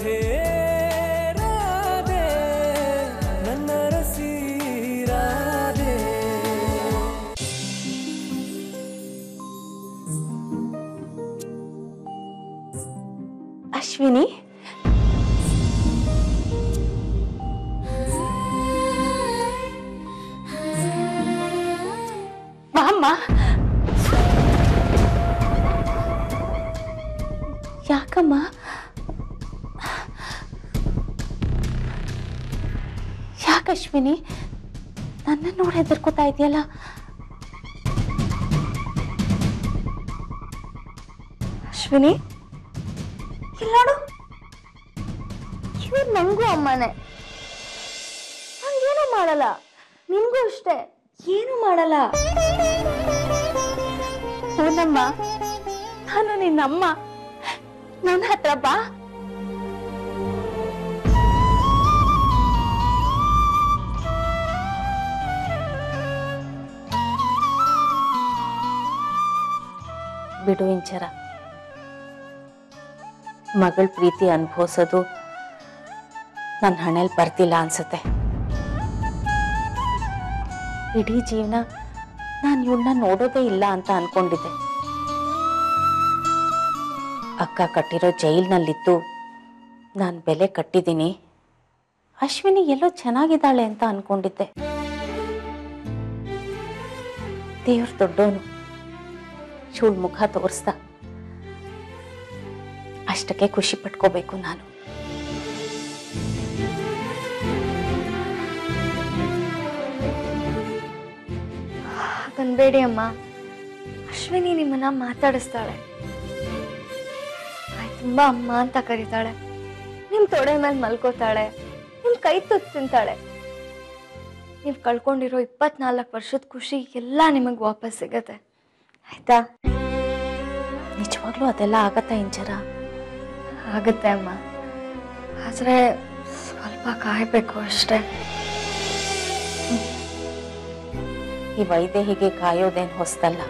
राधे राधे नन्नरसी राधे। अश्विनी मामा ಯಾಕಮ್ಮ ಯಾಕೆ ಅಶ್ವಿನಿ ನನ್ನ ನೋಡಿ ಹೆದರ್ಕೋತಾ ಇದೆಯಲ್ಲ? ಅಶ್ವಿನಿ ಇಲ್ಲ ನೋಡು, ಇವ್ರು ನಂಗೂ ಅಮ್ಮನೇ, ನಂಗೇನು ಮಾಡಲ್ಲ, ನಿಮಗೂ ಅಷ್ಟೇ ಏನು ಮಾಡಲ್ಲ. ಹೌದಮ್ಮ ನಾನು ನಿನ್ನಮ್ಮ, ನನ್ನ ಹತ್ರ ಬಾ. ಬಿಡು ಇಂಚರ, ಮಗಳ ಪ್ರೀತಿ ಅನುಭವಿಸೋದು ನನ್ನ ಹಣೆಯಲ್ಲಿ ಬರ್ತಿಲ್ಲ ಅನ್ಸುತ್ತೆ. ಇಡೀ ಜೀವನ ನಾನು ಇವಳನ್ನ ನೋಡೋದೇ ಇಲ್ಲ ಅಂತ ಅನ್ಕೊಂಡಿದ್ದೆ. ಅಕ್ಕ ಕಟ್ಟಿರೋ ಜೈಲ್ನಲ್ಲಿತ್ತು ನಾನು ಬೆಲೆ ಕಟ್ಟಿದ್ದೀನಿ. ಅಶ್ವಿನಿ ಎಲ್ಲೋ ಚೆನ್ನಾಗಿದ್ದಾಳೆ ಅಂತ ಅನ್ಕೊಂಡಿದ್ದೆ. ದೇವ್ರ ದೊಡ್ಡೋನು, ಶೂಳ್ ಮುಖ ತೋರಿಸ್ದ, ಅಷ್ಟಕ್ಕೆ ಖುಷಿ ಪಟ್ಕೋಬೇಕು ನಾನು. ಹಾಗನ್ಬೇಡಿ ಅಮ್ಮ, ಅಶ್ವಿನಿ ನಿಮ್ಮನ್ನ ಮಾತಾಡಿಸ್ತಾಳೆ, ತುಂಬಾ ಅಮ್ಮ ಅಂತ ಕರೀತಾಳೆ, ನಿಮ್ ತೊಡೆ ಮೇಲೆ ಮಲ್ಕೋತಾಳೆ, ನಿಮ್ ಕೈ ತುತ್ತು ತಿಂತಾಳೆ. ನೀವು ಕಳ್ಕೊಂಡಿರೋ 24 ವರ್ಷದ ಖುಷಿ ಎಲ್ಲ ನಿಮಗ್ ವಾಪಸ್ ಸಿಗತ್ತೆ, ಆಯ್ತಾ? ನಿಜವಾಗ್ಲೂ ಅದೆಲ್ಲ ಆಗತ್ತಾ ಇಂಚರ? ಆಗತ್ತೆ ಅಮ್ಮ, ಆದ್ರೆ ಸ್ವಲ್ಪ ಕಾಯಬೇಕು ಅಷ್ಟೇ. ಈ ವೈದ್ಯ ಹೀಗೆ ಕಾಯೋದೇನು ಹೊಸದಲ್ಲ.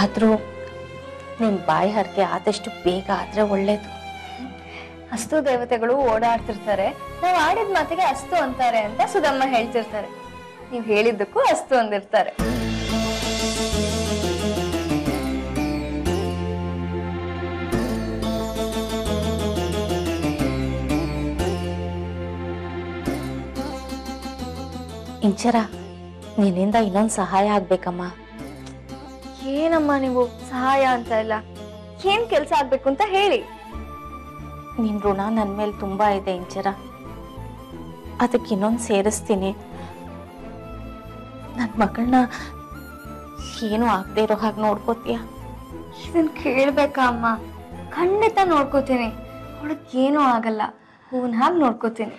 ಆದ್ರೂ ನಿನ್ ಬಾಯಿ ಹರಕೆ ಆದಷ್ಟು ಬೇಗ ಆದ್ರೆ ಒಳ್ಳೇದು. ಅಸ್ತು ದೇವತೆಗಳು ಓಡಾಡ್ತಿರ್ತಾರೆ, ನಾವು ಆಡಿದ ಮಾತಿಗೆ ಅಸ್ತು ಅಂತಾರೆ ಅಂತ ಸುಧಮ್ಮ ಹೇಳ್ತಿರ್ತಾರೆ. ನೀವು ಹೇಳಿದ್ದಕ್ಕೂ ಅಸ್ತು ಅಂದಿರ್ತಾರೆ. ಇಂಚರ, ನಿನ್ನಿಂದ ಇನ್ನೊಂದು ಸಹಾಯ ಆಗ್ಬೇಕಮ್ಮ. ಏನಮ್ಮ ನೀವು ಸಹಾಯ ಅಂತ ಇಲ್ಲ, ಏನ್ ಕೆಲಸ ಆಗ್ಬೇಕು ಅಂತ ಹೇಳಿ. ನಿನ್ ಋಣ ನನ್ ಮೇಲೆ ತುಂಬಾ ಇದೆ ಇಂಚರ, ಅದಕ್ಕೆ ಇನ್ನೊಂದು ಸೇರಿಸ್ತೀನಿ. ನನ್ನ ಮಗಳನ್ನ ಏನು ಆಗದೆ ಇರೋ ಹಾಗೆ ನೋಡ್ಕೋತೀಯ? ಇದನ್ನ ಕೇಳ್ಬೇಕಾ ಅಮ್ಮ? ಖಂಡಿತ ನೋಡ್ಕೋತೀನಿ, ಅವಳಕ್ಕೆ ಏನೂ ಆಗಲ್ಲ, ಹೂವನ್ ಹಾಗೆ ನೋಡ್ಕೋತೀನಿ.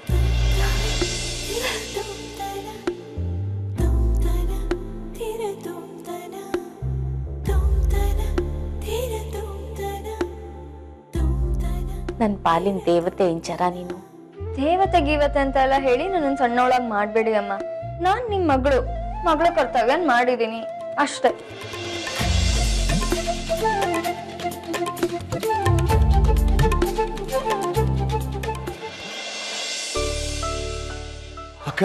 ನನ್ನ ಪಾಲಿನ ದೇವತೆ ಇಂಚರ ನೀನು. ದೇವತೆ ಗೀವತೆ ಅಂತ ಎಲ್ಲ ಹೇಳಿ ನನ್ನ ಸಣ್ಣೊಳಗೆ ಮಾಡಬೇಡಿ ಅಮ್ಮ. ನಾನು ನಿಮ್ಮ ಮಗಳು, ಮಗಳ ಕರ್ತವ್ಯ ಮಾಡಿದ್ದೀನಿ ಅಷ್ಟೇ. ಅಕ್ಕ,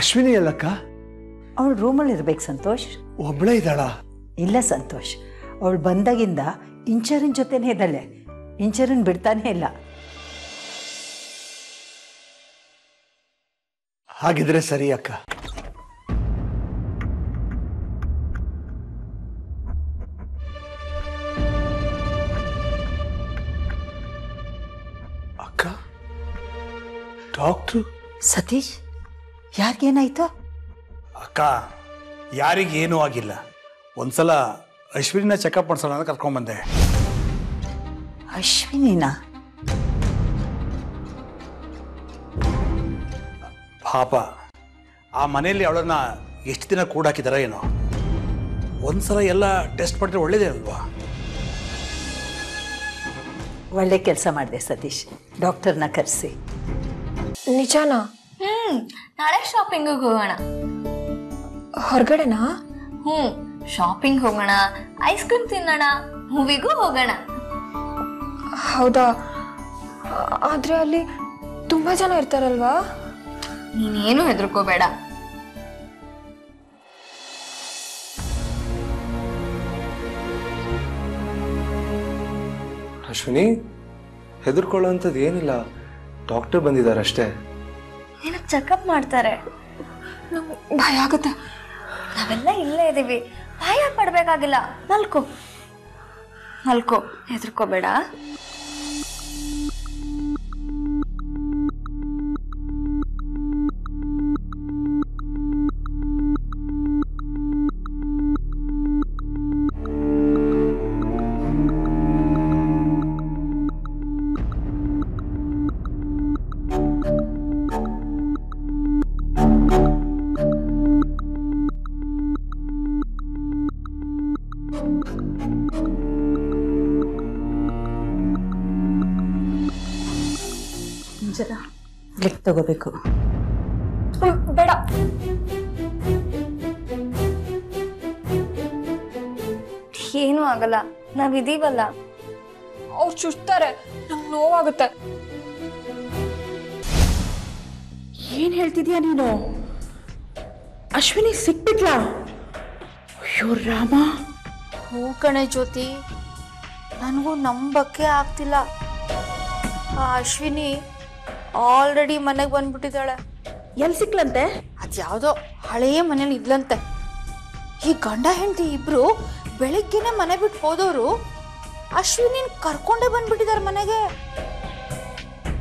ಅಶ್ವಿನಿ ಅಲ್ಲಕ್ಕ? ಅವಳು ರೂಮಲ್ಲಿ ಇರ್ಬೇಕು ಸಂತೋಷ್. ಒಬ್ಬಳೇ ಇದ್ದಾಳ? ಇಲ್ಲ ಸಂತೋಷ್, ಅವಳು ಬಂದಾಗಿಂದ ಇಂಚರಿನ ಜೊತೆನೇ ಇದ್ದಾಳೆ, ಇಂಚರನ್ ಬಿಡ್ತಾನೆ ಇಲ್ಲ. ಹಾಗಿದ್ರೆ ಸರಿ ಅಕ್ಕ. ಅಕ್ಕ, ಡಾಕ್ಟ್ರು ಸತೀಶ್, ಯಾರಿಗೇನಾಯ್ತು? ಅಕ್ಕ, ಯಾರಿಗೇನೂ ಆಗಿಲ್ಲ. ಒಂದ್ಸಲ ಅಶ್ವಿನಿನ ಚೆಕಪ್ ಮಾಡ್ಸೋಣ ಅಂತ ಕರ್ಕೊಂಡ್ಬಂದೆ. ಅಶ್ವಿನಿನ? ಪಾಪ, ಆ ಮನೆಯಲ್ಲಿ ಅವಳನ್ನ ಎಷ್ಟು ದಿನ ಕೂಡಾಕಿದಾರ ಏನೋ. ಒಂದ್ಸಲ ಎಲ್ಲ ಟೆಸ್ಟ್ ಮಾಡಿದ್ರೆ ಒಳ್ಳೇದೇ ಅಲ್ವಾ? ಒಳ್ಳೆ ಕೆಲಸ ಮಾಡಿದೆ ಸತೀಶ್, ಡಾಕ್ಟರ್ನ ಕರೆಸಿ. ನಿಜಾನಾ? ನಾಳೆ ಶಾಪಿಂಗಿಗೆ ಹೋಗೋಣ. ಹೊರಗಡೆನಾ? ಶಾಪಿಂಗ್ ಹೋಗೋಣ, ಐಸ್ ಕ್ರೀಮ್ ತಿನ್ನೋಣ, ಮೂವಿಗೂ ಹೋಗೋಣ. ಹೌದಾ? ಆದ್ರೆ ಅಲ್ಲಿ ತುಂಬಾ ಜನ ಇರ್ತಾರಲ್ವಾ? ನೀನು ಏನು ಹೆದರ್ಕೋಬೇಡ. ಅಶ್ವಿನಿ, ಹೆದರ್ಕೊಳ್ಳೋಂತದ್ದು ಏನಿಲ್ಲ. ಡಾಕ್ಟರ್ ಬಂದಿದ್ದಾರೆ ಅಷ್ಟೇ. ನಿನಗೆ ಚೆಕಪ್ ಮಾಡ್ತಾರೆ. ನಮಗೆ ಭಯ ಆಗುತ್ತೆ. ನಾವೆಲ್ಲ ಇಲ್ಲೇ ಇದ್ದೀವಿ, ಭಯ ಪಡಬೇಕಾಗಿಲ್ಲ. ಮಲ್ಕೋ ಮಲ್ಕೋ, ಹೆದರ್ಕೋಬೇಡ. ತಗೋಬೇಕು ಬೇಡ. ಏನೂ ಆಗಲ್ಲ, ನಾವಿದೀವಲ್ಲ. ಅವ್ರು ಚುಚ್ತಾರೆ, ನಮ್ಗೆ ನೋವಾಗುತ್ತೆ. ಏನ್ ಹೇಳ್ತಿದ್ಯಾ ನೀನು? ಅಶ್ವಿನಿ ಸಿಕ್ಬಿಟ್ಲಾ? ಅಯ್ಯೋ ರಾಮ. ಹೂ ಕಣೆ ಜ್ಯೋತಿ, ನನಗೂ ನಂಬಕ್ಕೆ ಆಗ್ತಿಲ್ಲ. ಆ ಅಶ್ವಿನಿ ಆಲ್ರೆಡಿ ಮನೆಗೆ ಬಂದ್ಬಿಟ್ಟಿದ್ದಾಳೆ. ಎಲ್ಲಿ ಸಿಕ್ಲಂತೆ? ಅದು ಯಾವುದೋ ಹಳೆಯ ಮನೇಲಿ ಇದ್ಲಂತೆ. ಈ ಗಂಡ ಹೆಂಡತಿ ಇಬ್ರು ಬೆಳಿಗ್ಗೆನೆ ಮನೆ ಬಿಟ್ಟು ಹೋದವರು ಅಶ್ವಿನಿನ ಕರ್ಕೊಂಡೇ ಬಂದ್ಬಿಟ್ಟಿದ್ದಾರೆ ಮನೆಗೆ.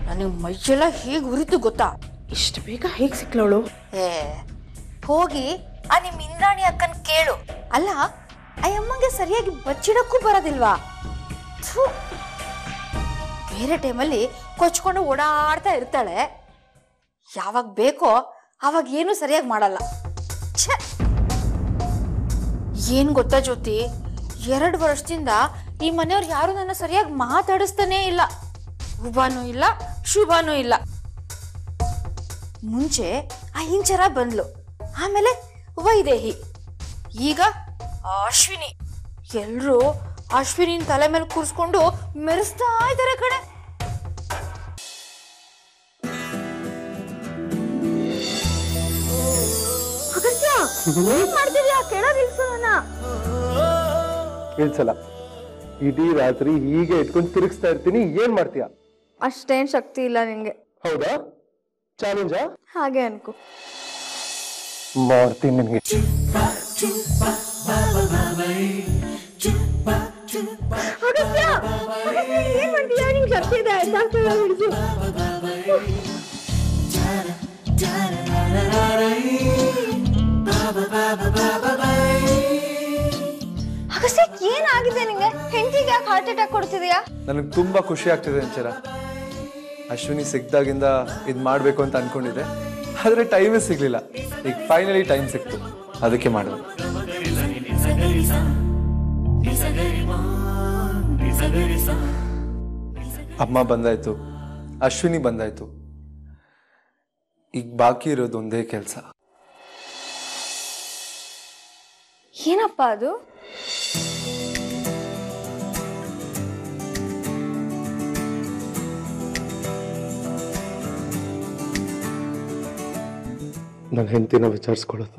ನನಗೆ ಮೈಯೆಲ್ಲ ಹೇಗೆ ಉರಿತು ಗೊತ್ತಾ? ಇಷ್ಟು ಬೇಗ ಹೇಗೆ ಸಿಕ್ಲವಳು? ಏ ಹೋಗಿ ಆ ನಿಮ್ಮ ಇಂದ್ರಾಣಿ ಅಕ್ಕನ ಕೇಳು. ಅಲ್ಲ, ಆ ಅಮ್ಮಂಗೆ ಸರಿಯಾಗಿ ಬಚ್ಚಿಡಕ್ಕೂ ಬರೋದಿಲ್ವಾ? ಬೇರೆ ಟೈಮಲ್ಲಿ ಕೊಚ್ಕೊಂಡು ಓಡಾಡ್ತಾ ಇರ್ತಾಳೆ. ಯಾವಾಗ ಬೇಕೋ ಆವಾಗ ಏನು ಸರಿಯಾಗಿ ಮಾಡಲ್ಲ. ಏನ್ ಗೊತ್ತಾ ಜ್ಯೋತಿ, 2 ವರ್ಷದಿಂದ ಈ ಮನೆಯವ್ರು ಯಾರು ನನ್ನ ಸರಿಯಾಗಿ ಮಾತಾಡಿಸ್ತಾನೇ ಇಲ್ಲ. ಉಬಾನೂ ಇಲ್ಲ, ಶುಭಾನೂ ಇಲ್ಲ. ಮುಂಚೆ ಆ ಇಂಚರ ಬಂದ್ಲು, ಆಮೇಲೆ ವೈದೇಹಿ, ಈಗ ಅಶ್ವಿನಿ. ಎಲ್ರೂ ಅಶ್ವಿನಿನ ತಲೆ ಮೇಲೆ ಕೂರಿಸ್ಕೊಂಡು ಮೆರೆಸ್ತಾ ಇದ್ದಾರೆ ಕಣೆ. ಇಲ್ಸಲ್ಲ, ಇಡೀ ರಾತ್ರಿ ಹೀಗೆ ಇಟ್ಕೊಂಡು ತಿರುಗಿಸ್ತಾ ಇರ್ತೀನಿ, ಏನ್ ಮಾಡ್ತೀಯ? ಅಷ್ಟೇನ್ ಶಕ್ತಿ ಇಲ್ಲ ನಿಂಗೆ. ಹೌದಾ? ಚಾಲೆಂಜಾ? ಹಾಗೆ ಅನ್ಕೋ. ಮಾಡ್ತೀನಿ ನಿನ್ಗೆ. ಏನಾಗಿದೆ ನಿಂಗೆ? ಹೆಂಡತಿಗೆ ಯಾಕೆ ಹಾರ್ಟ್ ಅಟ್ಯಾಕ್ ಕೊಡ್ತಿದ್ಯಾ? ನನಗೆ ತುಂಬಾ ಖುಷಿ ಆಗ್ತಿದೆ ಇಂಚರ. ಅಶ್ವಿನಿ ಸಿಕ್ಕಿದಾಗಿಂದ ಇದು ಮಾಡಬೇಕು ಅಂತ ಅನ್ಕೊಂಡಿದ್ದೆ, ಆದ್ರೆ ಟೈಮೇ ಸಿಗ್ಲಿಲ್ಲ. ಈಗ ಫೈನಲಿ ಟೈಮ್ ಸಿಕ್ತು, ಅದಕ್ಕೆ ಮಾಡುವ. ಅಮ್ಮ ಬಂದಾಯ್ತು, ಅಶ್ವಿನಿ ಬಂದಾಯ್ತು. ಈಗ ಬಾಕಿ ಇರೋದು ಒಂದೇ ಕೆಲಸ. ಏನಪ್ಪ ಅದು? ನನ್ನ ಹೆಂಡತಿನ ವಿಚಾರಿಸ್ಕೊಳ್ಳೋದು.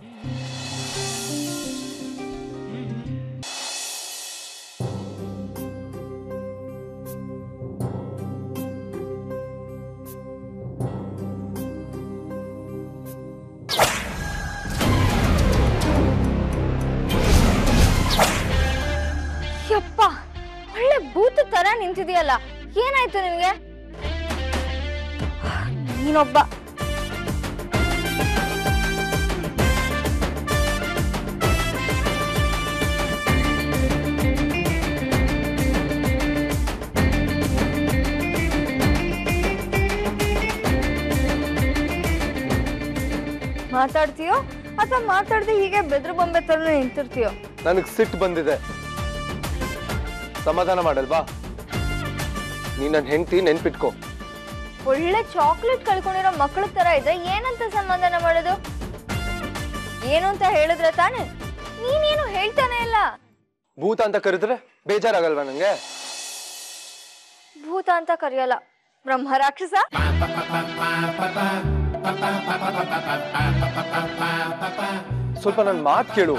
ನಿಂತಿದೆಯಲ್ಲ, ಏನಾಯ್ತು ನಿನ್ಗೆ? ನೀನೊಬ್ಬ ಮಾತಾಡ್ತೀಯೋ ಅಥವಾ ಮಾತಾಡದೆ ಹೀಗೆ ಬೆದ್ರು ಬೊಂಬೆ ತರ ನಿಂತಿರ್ತೀಯೋ? ನನಗೆ ಸಿಟ್ಟು ಬಂದಿದೆ, ಸಮಾಧಾನ ಮಾಡಲ್ವಾ? ನೀನ್ ನನ್ನ ಹೆಂಡತಿ ನೆನ್ಪಿಟ್ಕೋ. ಒಳ್ಳೆ ಚಾಕ್ಲೇಟ್ ಕಳ್ಕೊಂಡಿರೋ ಮಕ್ಕಳ ತರ ಇದೆ, ಏನಂತ ಸಮಾಧಾನ ಮಾಡೋದು? ಏನು ಅಂತ ಹೇಳಿದ್ರೆ ತಾನೆ? ನೀನೇನು ಹೇಳ್ತಾನೆ ಇಲ್ಲ. ಭೂತ ಅಂತ ಕರೆದ್ರೆ ಬೇಜಾರಾಗಲ್ವಾ ನಂಗೆ? ಭೂತ ಅಂತ ಕರೆಯಲ್ಲ, ಬ್ರಹ್ಮ ರಾಕ್ಷಸ. ಸ್ವಲ್ಪ ನನ್ನ ಮಾತು ಕೇಳು.